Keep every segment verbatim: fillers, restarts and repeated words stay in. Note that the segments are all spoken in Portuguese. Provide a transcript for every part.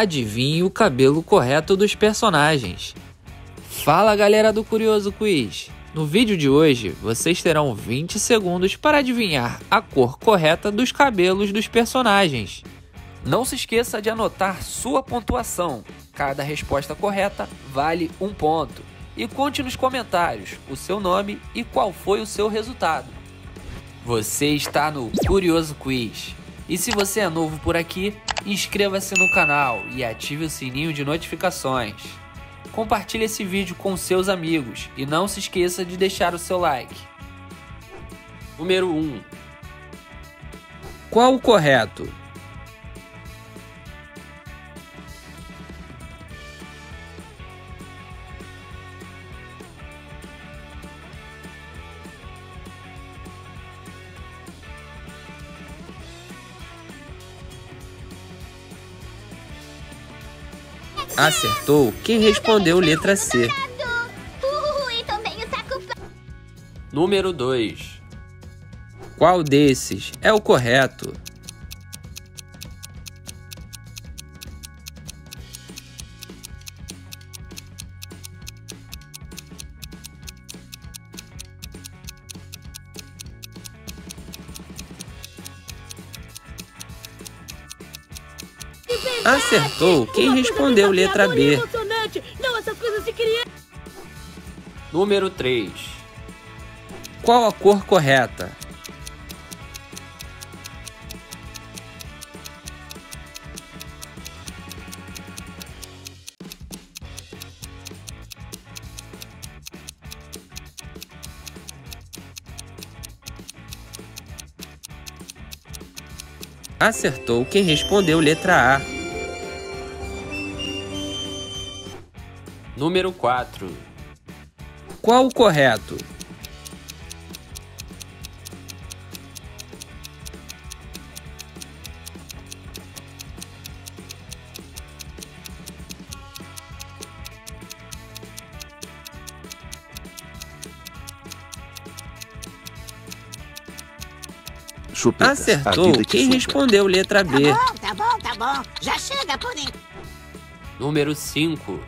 adivinhe o cabelo correto dos personagens. Fala, galera do Curioso Quiz! No vídeo de hoje, vocês terão vinte segundos para adivinhar a cor correta dos cabelos dos personagens. Não se esqueça de anotar sua pontuação. Cada resposta correta vale um ponto. E conte nos comentários o seu nome e qual foi o seu resultado. Você está no Curioso Quiz. E se você é novo por aqui, inscreva-se no canal e ative o sininho de notificações. Compartilhe esse vídeo com seus amigos e não se esqueça de deixar o seu like. Número um. Qual o correto? Acertou quem respondeu letra C. Número dois. Qual desses é o correto? Acertou quem respondeu letra B. Número três. Qual a cor correta? Acertou quem respondeu letra A. Número quatro. Qual o correto? Chupeta. Acertou quem respondeu letra B. Tá bom, tá bom, tá bom. Já chega por aí. Número cinco.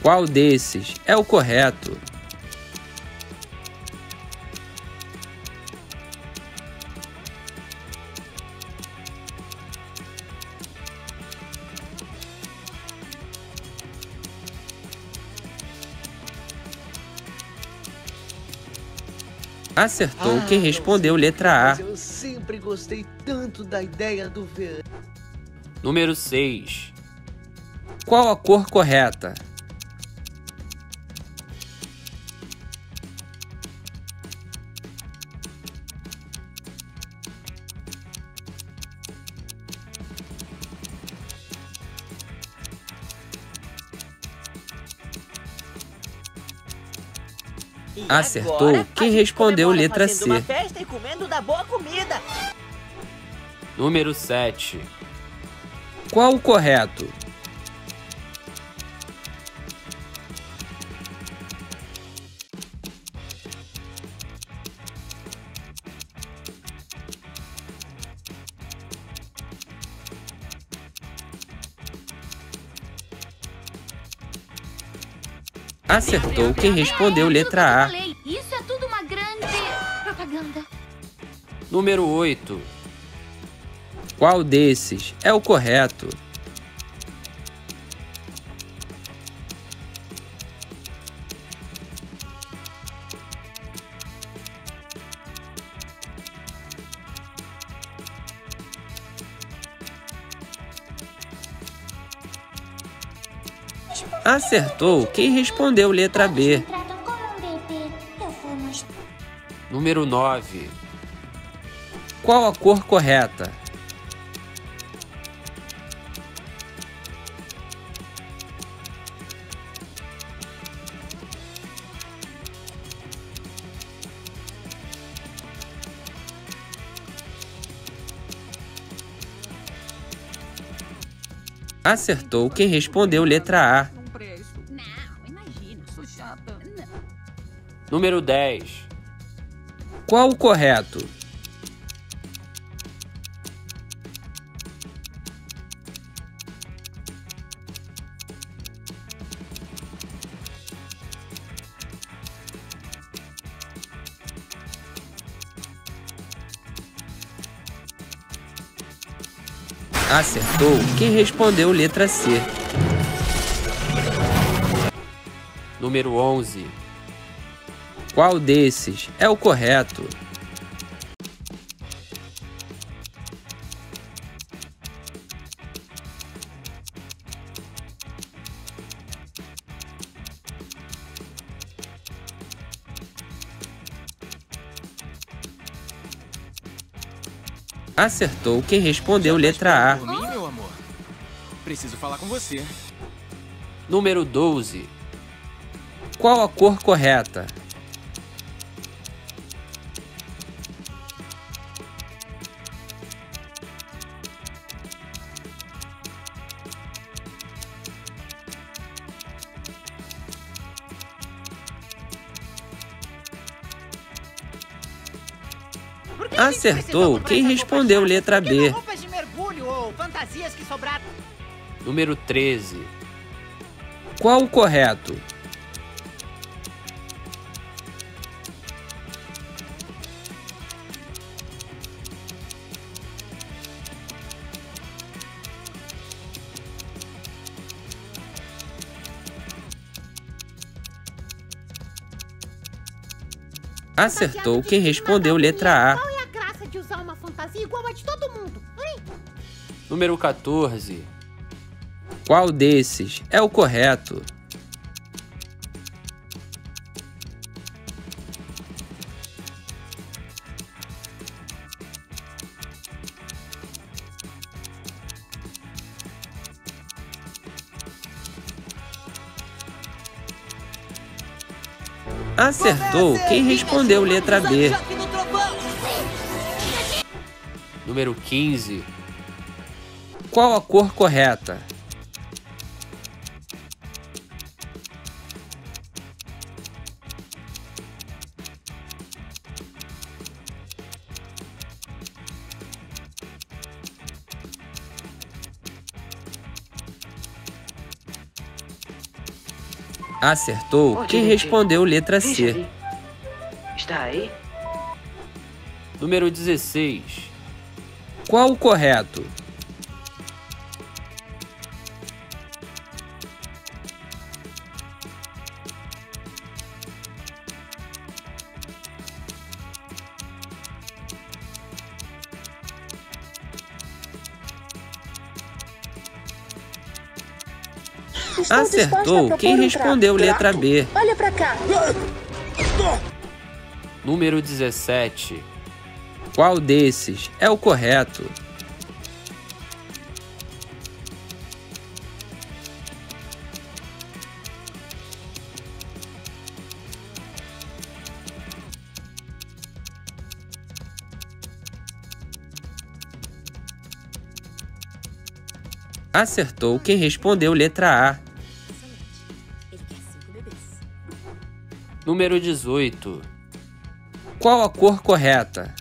Qual desses é o correto? Acertou ah, quem respondeu letra A. Mas eu sempre gostei tanto da ideia do verão. Número seis. Qual a cor correta? Acertou quem respondeu letra C. Número sete. Qual o correto? Acertou quem respondeu letra A. Isso é tudo uma grande propaganda. Número oito. Qual desses é o correto? Acertou quem respondeu letra B. Número nove. Qual a cor correta? Acertou quem respondeu letra A. Número dez. Qual o correto? Acertou quem respondeu letra C. Número onze. Qual desses é o correto? Acertou quem respondeu letra A. Por mim, meu amor. Preciso falar com você. Número doze. Qual a cor correta? Acertou quem respondeu letra B. Roupas de mergulho ou fantasias que sobraram. Número treze. Qual o correto? Acertou quem respondeu letra A. De usar uma fantasia igual a de todo mundo, hein? Número quatorze. Qual desses é o correto? Acertou quem respondeu letra B. Número quinze. Qual a cor correta? Acertou quem respondeu letra C. Está aí? Número dezesseis. Qual o correto? Acertou quem respondeu letra B. Olha pra cá. Número dezessete. Qual desses é o correto? Acertou quem respondeu letra A. Número dezoito. Qual a cor correta?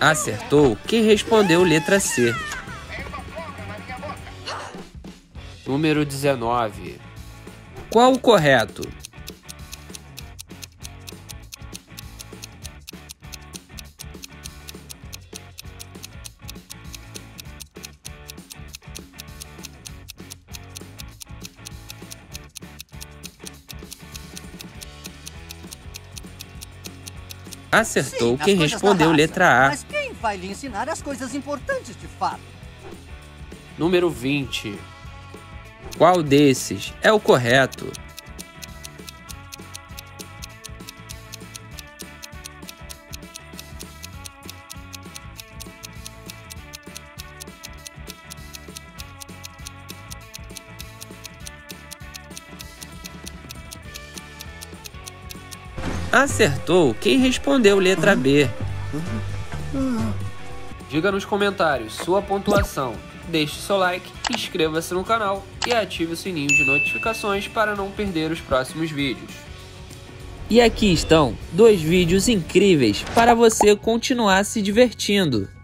Acertou quem respondeu letra C. Número dezenove. Qual o correto? Acertou Sim, quem respondeu letra A. Mas quem vai lhe ensinar as coisas importantes de fato? Número vinte. Qual desses é o correto? Acertou quem respondeu letra B. Diga nos comentários sua pontuação, deixe seu like, inscreva-se no canal e ative o sininho de notificações para não perder os próximos vídeos. E aqui estão dois vídeos incríveis para você continuar se divertindo.